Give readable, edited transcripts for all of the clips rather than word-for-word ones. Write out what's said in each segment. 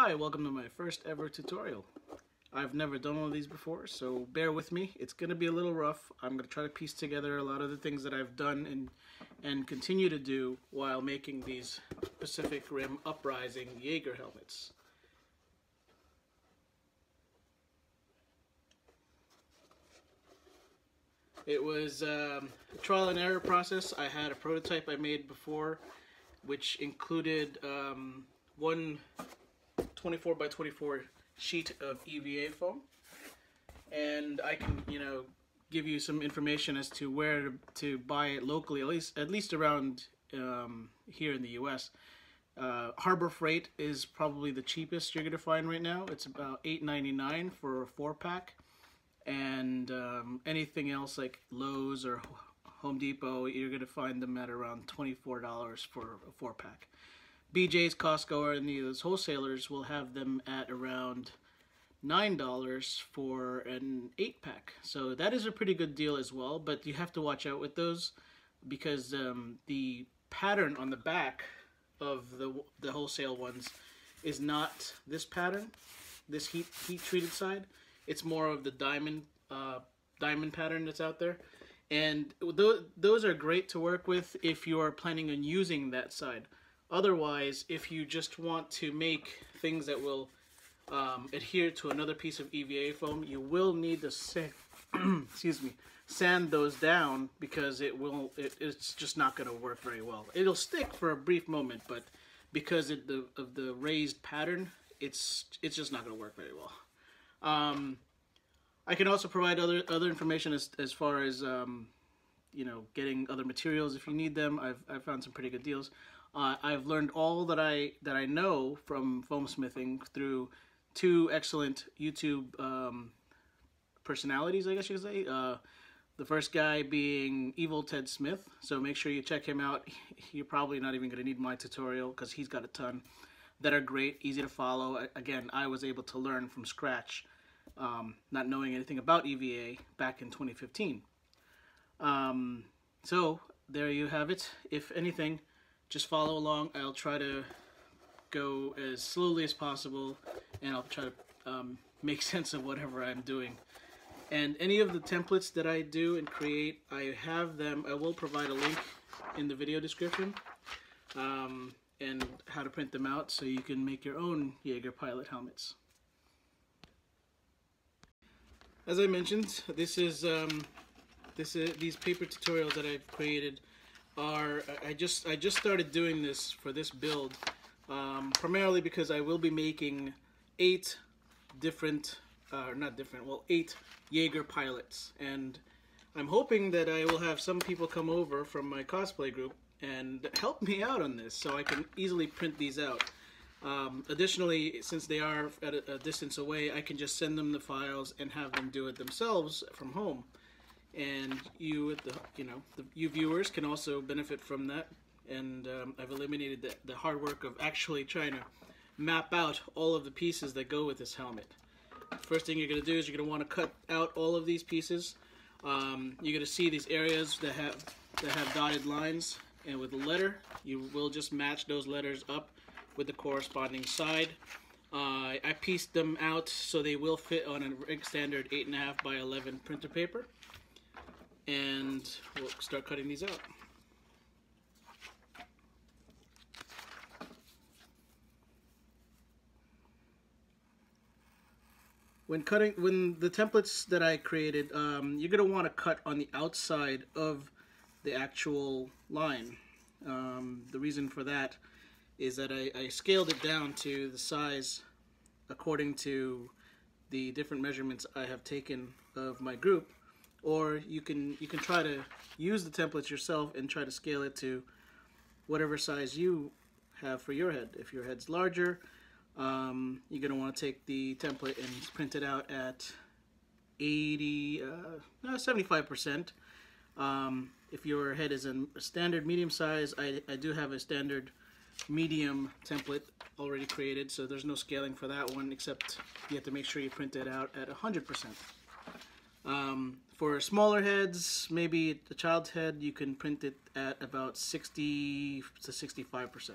Hi, welcome to my first ever tutorial. I've never done one of these before, so bear with me. It's going to be a little rough. I'm going to try to piece together a lot of the things that I've done and continue to do while making these Pacific Rim Uprising Jaeger helmets. It was a trial and error process. I had a prototype I made before, which included one 24 by 24 sheet of EVA foam, and I can, you know, give you some information as to where to buy it locally, at least around here in the U.S. Harbor Freight is probably the cheapest you're gonna find right now. It's about $8.99 for a 4-pack, and anything else like Lowe's or Home Depot, you're gonna find them at around $24 for a 4-pack. BJ's, Costco, or any of those wholesalers will have them at around $9 for an 8-pack. So that is a pretty good deal as well, but you have to watch out with those because the pattern on the back of the wholesale ones is not this pattern, this heat-treated side. It's more of the diamond pattern that's out there. And those are great to work with if you are planning on using that side. Otherwise, if you just want to make things that will adhere to another piece of EVA foam, you will need to excuse me, sand those down because it's just not going to work very well. It'll stick for a brief moment, but because of the raised pattern, it's just not going to work very well. I can also provide other information as far as you know, getting other materials if you need them. I've found some pretty good deals. I've learned all that I know from foamsmithing through two excellent YouTube personalities, I guess you could say. The first guy being Evil Ted Smith, so make sure you check him out. You're probably not even going to need my tutorial because he's got a ton that are great, easy to follow. Again, I was able to learn from scratch, not knowing anything about EVA back in 2015. So there you have it. If anything, just follow along. I'll try to go as slowly as possible, and I'll try to make sense of whatever I'm doing. And any of the templates that I do and create, I have them. I will provide a link in the video description and how to print them out so you can make your own Jaeger pilot helmets. As I mentioned, these paper tutorials that I've created are, I just started doing this for this build, primarily because I will be making eight Jaeger pilots, and I'm hoping that I will have some people come over from my cosplay group and help me out on this so I can easily print these out. Additionally, since they are at a distance away, I can just send them the files and have them do it themselves from home. And you viewers can also benefit from that. And I've eliminated the hard work of actually trying to map out all of the pieces that go with this helmet. First thing you're going to do is you're going to want to cut out all of these pieces. You're going to see these areas that have dotted lines and with a letter. You will just match those letters up with the corresponding side. I pieced them out so they will fit on a standard 8.5 by 11 printer paper. And we'll start cutting these out. When the templates that I created, you're gonna want to cut on the outside of the actual line. The reason for that is that I scaled it down to the size according to the different measurements I have taken of my group. Or you can try to use the templates yourself and try to scale it to whatever size you have for your head. If your head's larger, you're going to want to take the template and print it out at 75%. If your head is in a standard medium size, I do have a standard medium template already created, so there's no scaling for that one, except you have to make sure you print it out at 100%. For smaller heads, maybe a child's head, you can print it at about 60 to 65%.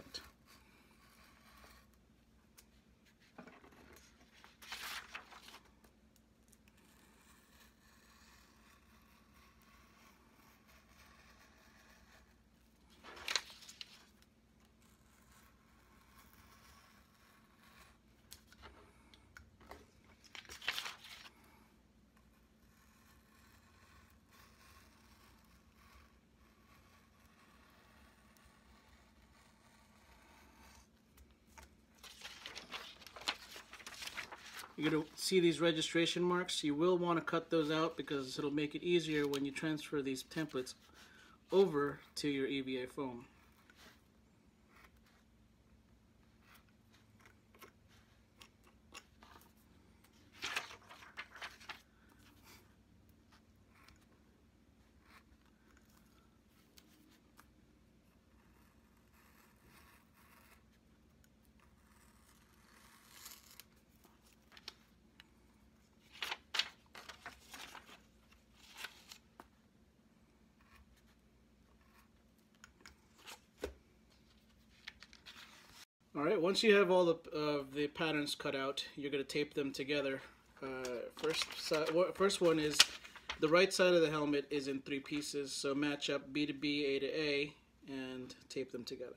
You're going to see these registration marks. You will want to cut those out because it'll make it easier when you transfer these templates over to your EVA foam. Alright, once you have all the patterns cut out, you're going to tape them together. First one is the right side of the helmet is in three pieces, so match up B to B, A to A, and tape them together.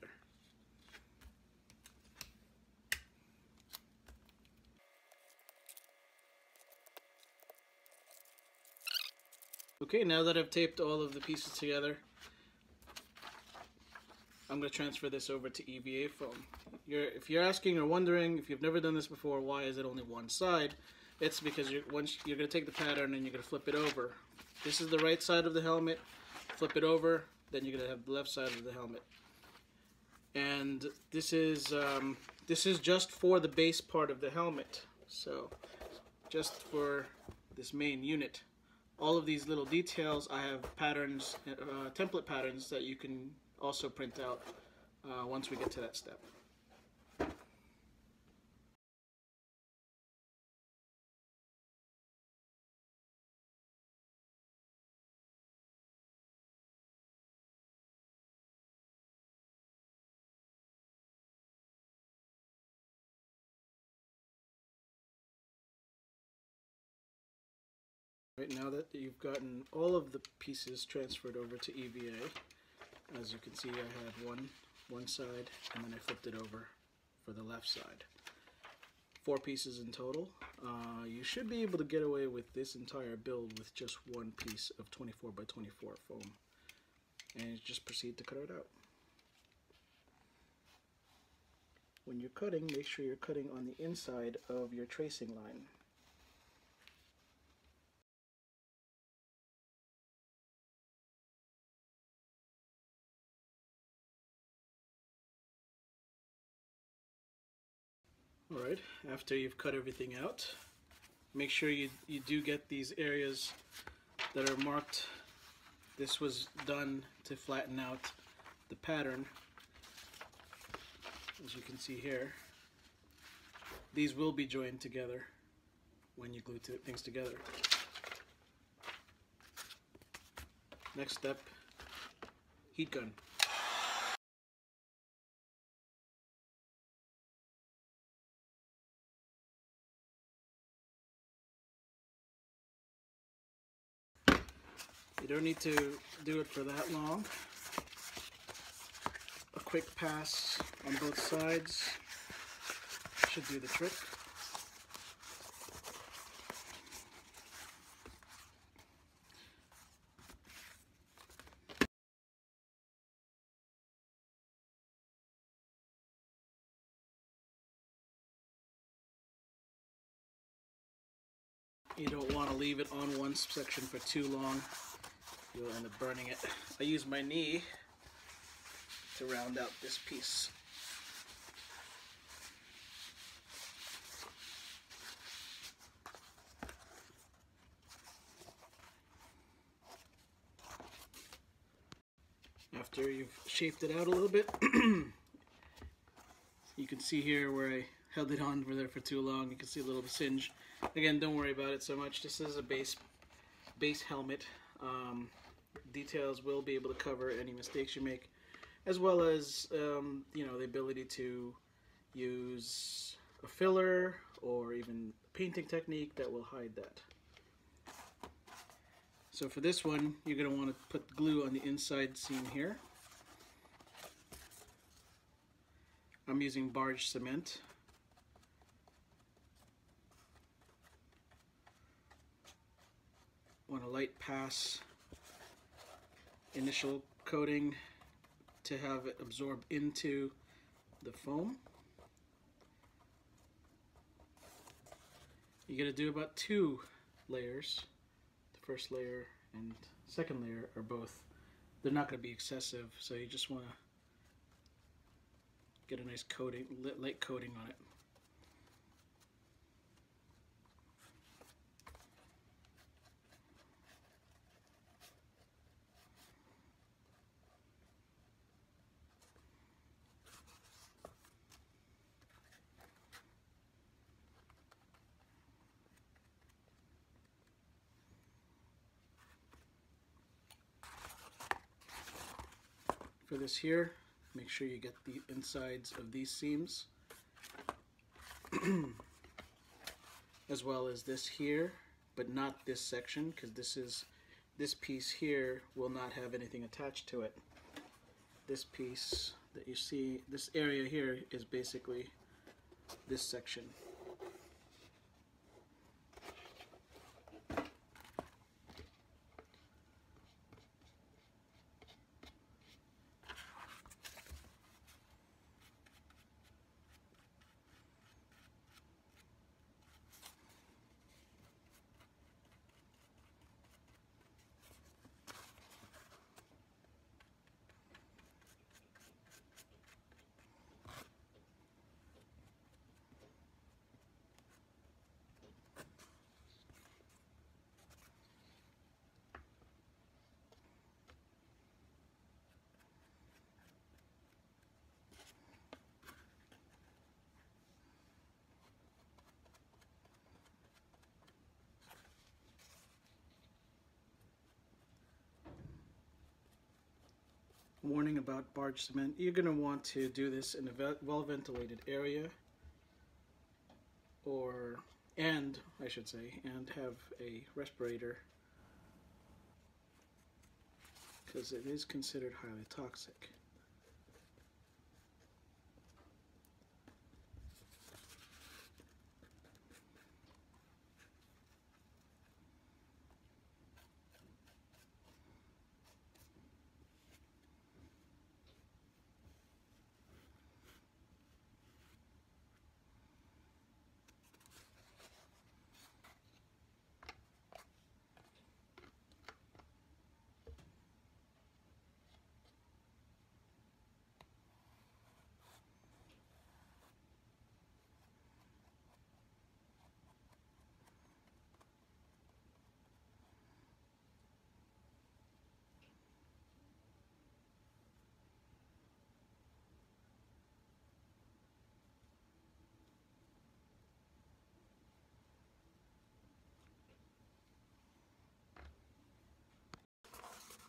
Okay, now that I've taped all of the pieces together, I'm going to transfer this over to EVA foam. If you're asking or wondering, if you've never done this before, why is it only one side? It's because you're going to take the pattern and you're going to flip it over. This is the right side of the helmet, flip it over, then you're going to have the left side of the helmet. And this is just for the base part of the helmet, so just for this main unit. All of these little details, I have patterns, template patterns that you can also print out once we get to that step. Right, now that you've gotten all of the pieces transferred over to EVA, as you can see, I had one side, and then I flipped it over for the left side. 4 pieces in total. You should be able to get away with this entire build with just one piece of 24 by 24 foam, and you just proceed to cut it out. When you're cutting, make sure you're cutting on the inside of your tracing line. Alright, after you've cut everything out, make sure you do get these areas that are marked. This was done to flatten out the pattern, as you can see here. These will be joined together when you glue things together. Next step, heat gun. You don't need to do it for that long. A quick pass on both sides should do the trick. You don't want to leave it on one section for too long. You'll end up burning it. I use my knee to round out this piece. After you've shaped it out a little bit, you can see here where I held it on there for too long. You can see a little singe. Again, don't worry about it so much. This is a base helmet. Details will be able to cover any mistakes you make, as well as you know, the ability to use a filler or even painting technique that will hide that. So for this one, you're going to want to put glue on the inside seam here. I'm using Barge Cement. Want a light pass, initial coating to have it absorb into the foam. you gotta do about 2 layers. The first layer and second layer are both, they're not gonna be excessive, so you just wanna get a nice coating, light coating on it. For this here, make sure you get the insides of these seams as well as this here, but not this section, because this piece here will not have anything attached to it. This piece that you see, this area here, is basically this section. Warning about barge cement. You're going to want to do this in a well-ventilated area, and have a respirator, because it is considered highly toxic.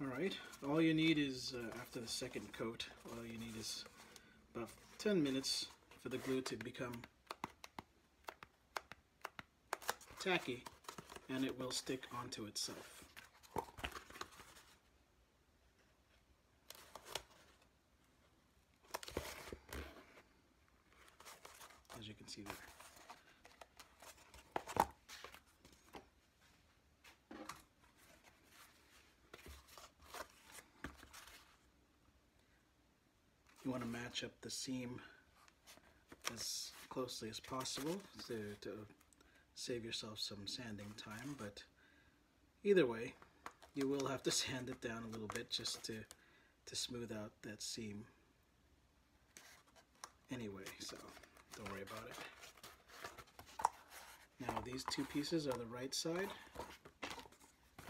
Alright, all you need is, after the second coat, all you need is about 10 minutes for the glue to become tacky, and it will stick onto itself. As you can see there. You want to match up the seam as closely as possible to save yourself some sanding time, but either way you will have to sand it down a little bit just to smooth out that seam anyway, so don't worry about it. Now these two pieces are the right side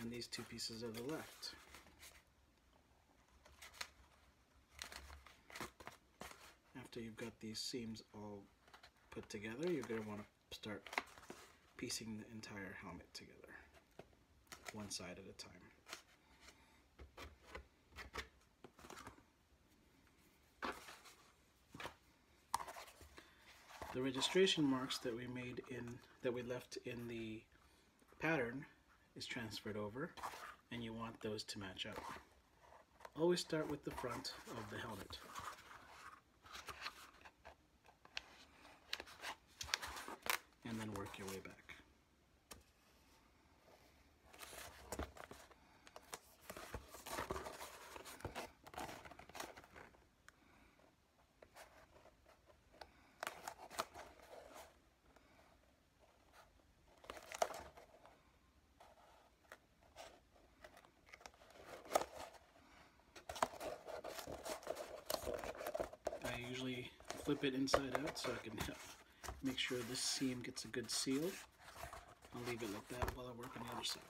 and these two pieces are the left. After you've got these seams all put together, you're going to want to start piecing the entire helmet together, one side at a time. The registration marks that we made that we left in the pattern is transferred over, and you want those to match up. Always start with the front of the helmet. And then work your way back. flip it inside out so I can make sure this seam gets a good seal. I'll leave it like that while I work on the other side.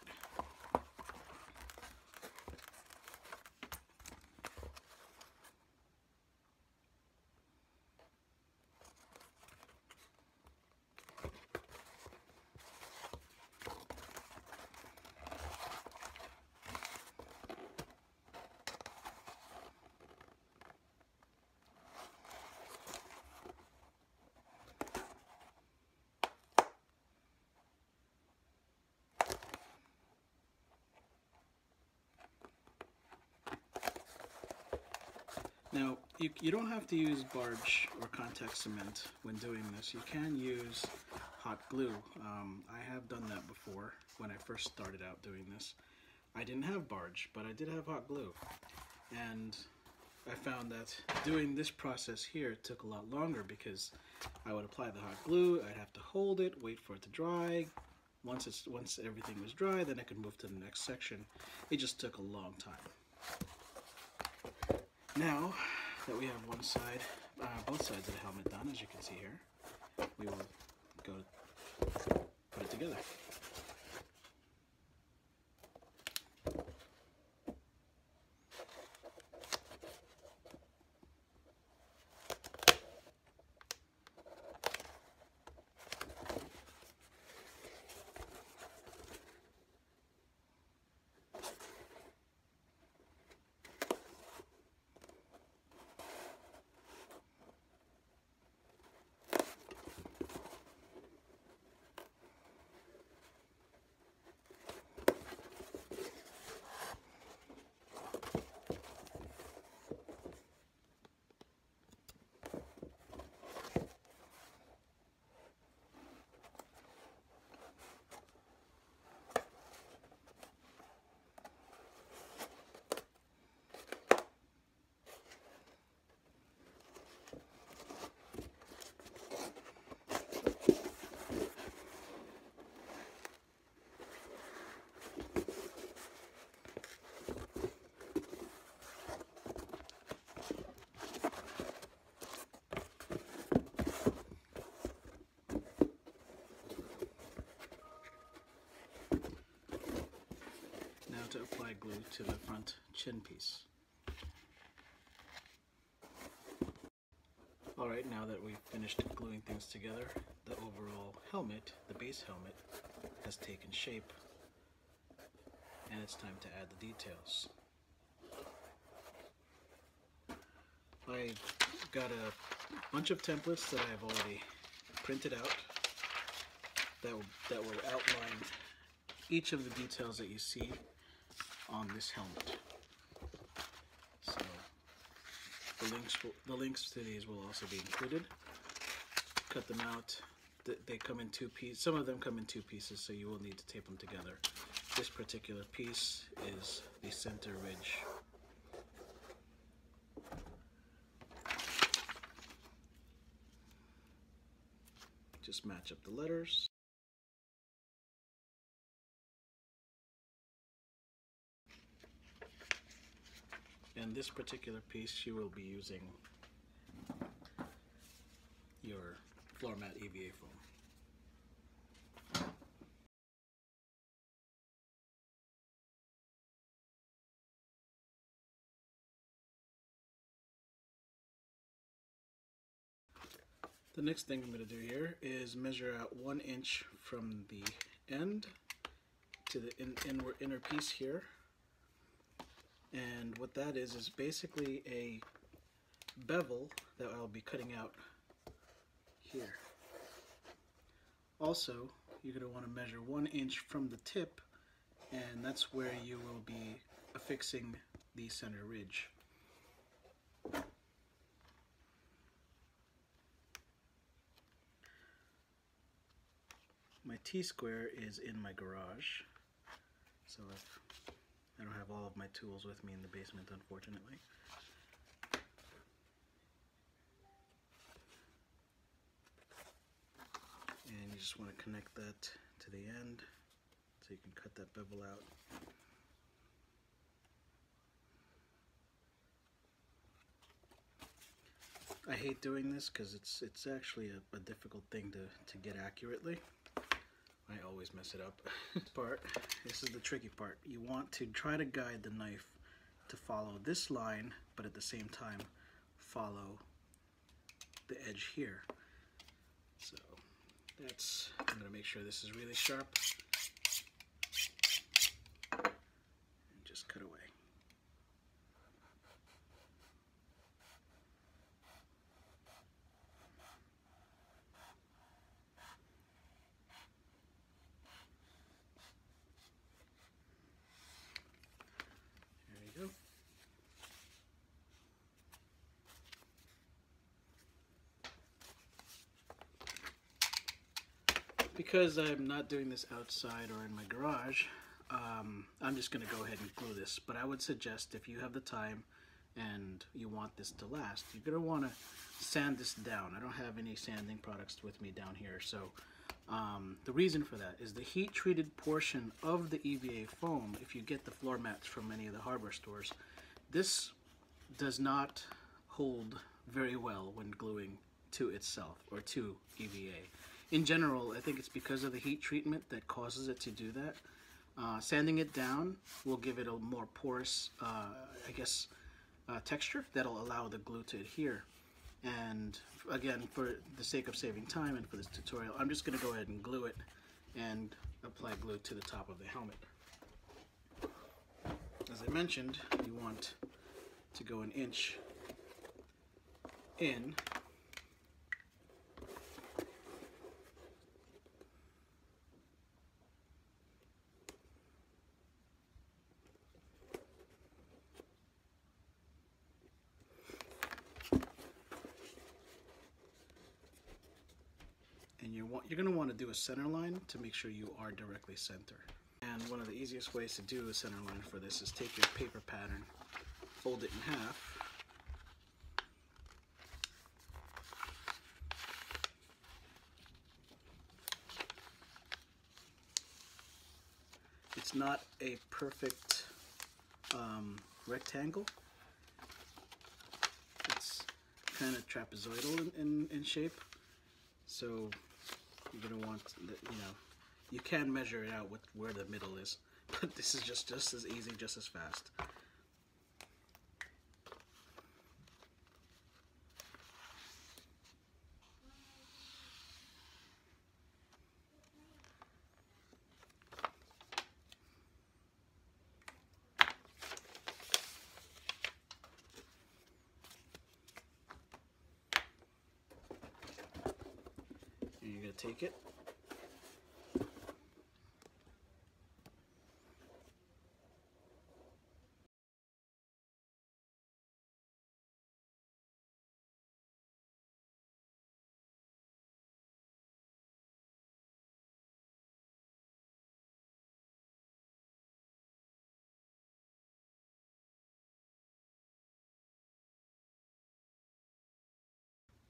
Now, you don't have to use barge or contact cement when doing this. You can use hot glue. I have done that before when I first started out doing this. I didn't have barge, but I did have hot glue. And I found that doing this process here took a lot longer because I would apply the hot glue, I'd have to hold it, wait for it to dry. Once everything was dry, then I could move to the next section. It just took a long time. Now that we have one side, both sides of the helmet done, as you can see here, we will go put it together. To apply glue to the front chin piece. Alright, now that we've finished gluing things together, the overall helmet, the base helmet, has taken shape, and it's time to add the details. I got a bunch of templates that I've already printed out that will outline each of the details that you see on this helmet. So the links to these will also be included. Cut them out. They come in two pieces. Some of them come in two pieces, so you will need to tape them together. This particular piece is the center ridge. Just match up the letters. And this particular piece, you will be using your floor mat EVA foam. The next thing I'm going to do here is measure out 1 inch from the end to the inner piece here. And what that is basically a bevel that I'll be cutting out here. Also, you're going to want to measure 1 inch from the tip, and that's where you will be affixing the center ridge. My T-square is in my garage, so I don't have all of my tools with me in the basement, unfortunately. And you just want to connect that to the end so you can cut that bevel out. I hate doing this because it's actually a difficult thing to get accurately. I always mess it up. Part, this is the tricky part. You want to try to guide the knife to follow this line, but at the same time follow the edge here. So that's, I'm gonna make sure this is really sharp. And just cut away. Because I'm not doing this outside or in my garage, I'm just going to go ahead and glue this. But I would suggest, if you have the time and you want this to last, you're going to want to sand this down. I don't have any sanding products with me down here. So the reason for that is the heat-treated portion of the EVA foam, if you get the floor mats from any of the Harbor stores, this does not hold very well when gluing to itself or to EVA. In general, I think it's because of the heat treatment that causes it to do that. Sanding it down will give it a more porous, texture that'll allow the glue to adhere. And again, for the sake of saving time and for this tutorial, I'm just gonna go ahead and glue it and apply glue to the top of the helmet. As I mentioned, you want to go an inch in. You're going to want to do a center line to make sure you are directly center. And one of the easiest ways to do a center line for this is take your paper pattern, fold it in half, it's not a perfect rectangle, it's kind of trapezoidal in shape, so you're going to want, you can measure it out with where the middle is, but this is just as easy, just as fast. You're going to take it,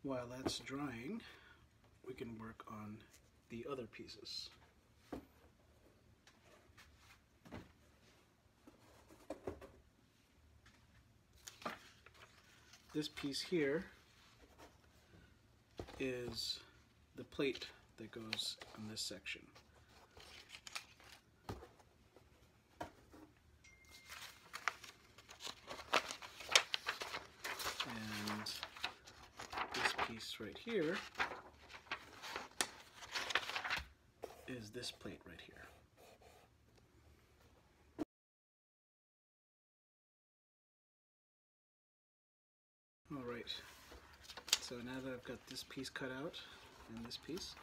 while that's drying. We can work on the other pieces. This piece here is the plate that goes on this section. And this piece right here is this plate right here. Alright, so now that I've got this piece cut out and this piece,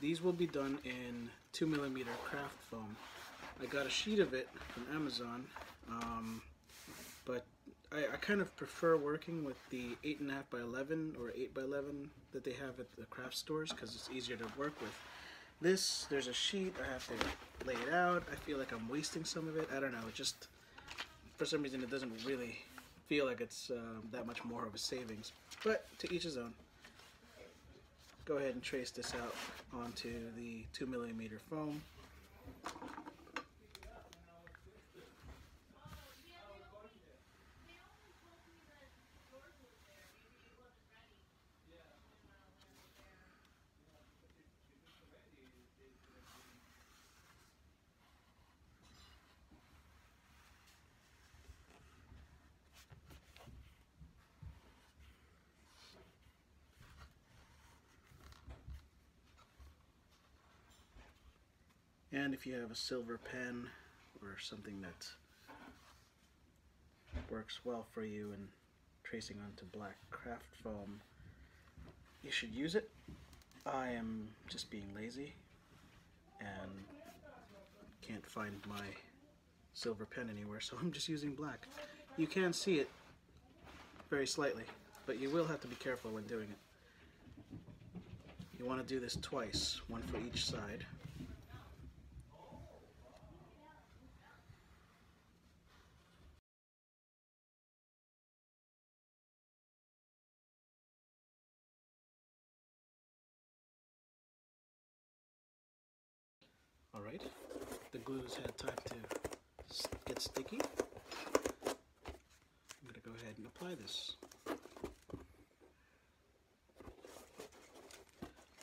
these will be done in 2mm craft foam. I got a sheet of it from Amazon, but I kind of prefer working with the 8.5 by 11 or 8 by 11 that they have at the craft stores because it's easier to work with. This, there's a sheet, I have to lay it out. I feel like I'm wasting some of it. I don't know, it just, for some reason, it doesn't really feel like it's that much more of a savings, but to each his own. Go ahead and trace this out onto the 2mm foam. And if you have a silver pen or something that works well for you in tracing onto black craft foam, you should use it. I am just being lazy and can't find my silver pen anywhere, so I'm just using black. You can see it very slightly, but you will have to be careful when doing it. You want to do this twice, one for each side. Alright, the glue's had time to get sticky. I'm going to go ahead and apply this.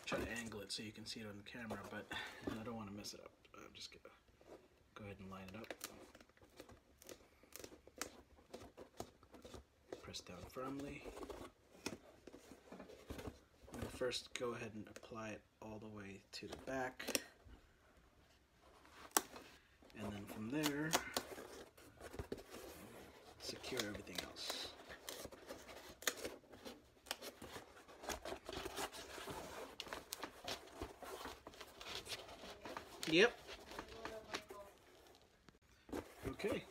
Try to angle it so you can see it on the camera, but I don't want to mess it up. I'm just going to go ahead and line it up. Press down firmly. I'm going to first go ahead and apply it all the way to the back. And then from there, secure everything else. Yep. Okay,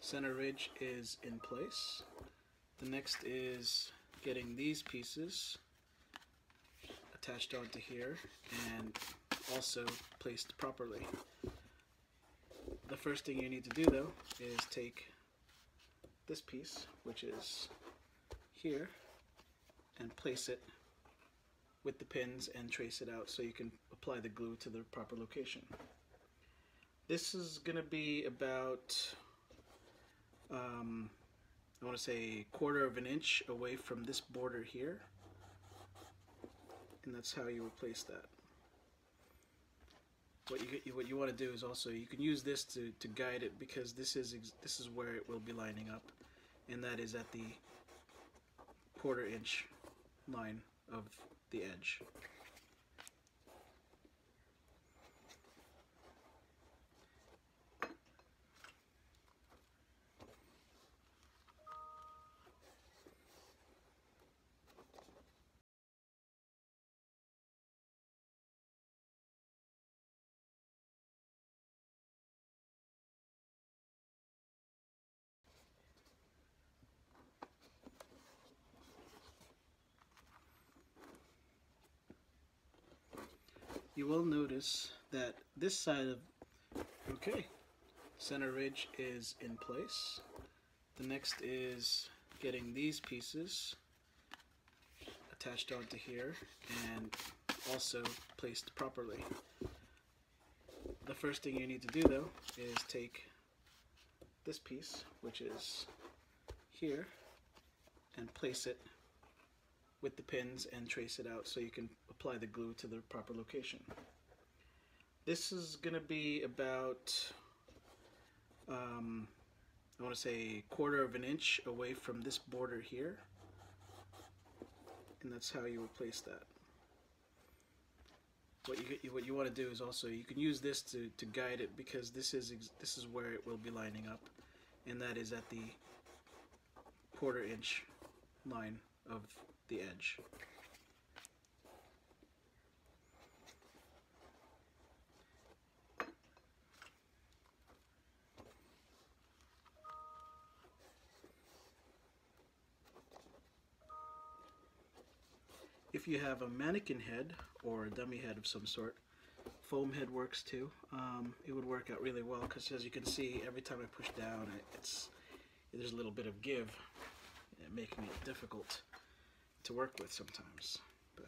center ridge is in place. The next is getting these pieces attached onto here and also placed properly. The first thing you need to do, though, is take this piece, which is here, and place it with the pins and trace it out so you can apply the glue to the proper location. This is going to be about, I want to say, 1/4 of an inch away from this border here, and that's how you replace that. What you want to do is also, you can use this to guide it, because this is where it will be lining up, and that is at the 1/4 inch line of the edge. You will notice that this side of, okay, center ridge is in place. The next is getting these pieces attached onto here and also placed properly. The first thing you need to do, though, is take this piece, which is here, and place it with the pins and trace it out so you can apply the glue to the proper location. This is going to be about, I want to say, 1/4 of an inch away from this border here, and that's how you replace that. What you want to do is also, you can use this to guide it, because this is where it will be lining up, and that is at the 1/4 inch line of the edge. If you have a mannequin head or a dummy head of some sort, foam head works too. It would work out really well, because as you can see, every time I push down, there's a little bit of give, making it difficult to work with sometimes. But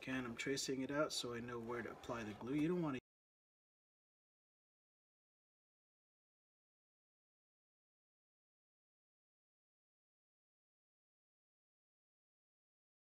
again, I'm tracing it out so I know where to apply the glue. You don't want to